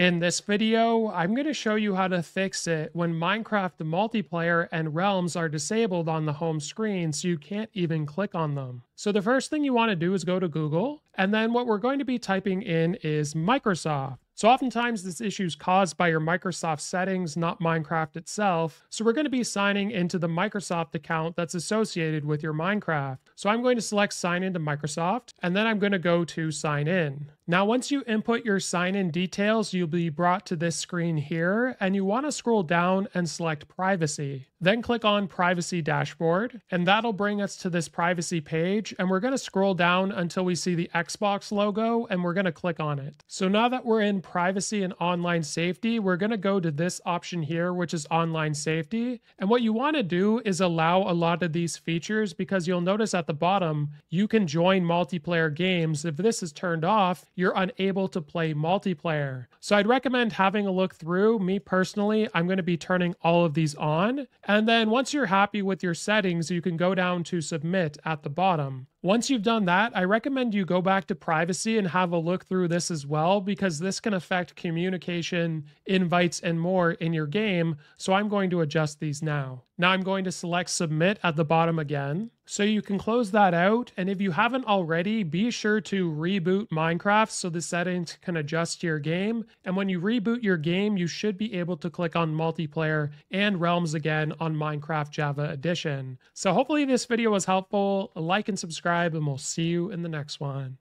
In this video, I'm going to show you how to fix it when Minecraft multiplayer and realms are disabled on the home screen so you can't even click on them. So the first thing you want to do is go to Google, and then what we're going to be typing in is Microsoft. So oftentimes this issue is caused by your Microsoft settings, not Minecraft itself. So we're going to be signing into the Microsoft account that's associated with your Minecraft. So I'm going to select sign into Microsoft, and then I'm going to go to sign in. Now, once you input your sign in details, you'll be brought to this screen here, and you want to scroll down and select privacy. Then click on privacy dashboard, and that'll bring us to this privacy page. And we're going to scroll down until we see the Xbox logo, and we're going to click on it. So now that we're in privacy and online safety, we're going to go to this option here, which is online safety. And what you want to do is allow a lot of these features, because you'll notice at the bottom, you can join multiplayer games. If this is turned off, you're unable to play multiplayer. So I'd recommend having a look through. Me personally, I'm going to be turning all of these on. And then once you're happy with your settings, you can go down to submit at the bottom. Once you've done that, I recommend you go back to privacy and have a look through this as well, because this can affect communication, invites, and more in your game. So I'm going to adjust these now. Now I'm going to select submit at the bottom again. So you can close that out. And if you haven't already, be sure to reboot Minecraft so the settings can adjust to your game. And when you reboot your game, you should be able to click on multiplayer and realms again on Minecraft Java edition. So hopefully this video was helpful. Like and subscribe, and we'll see you in the next one.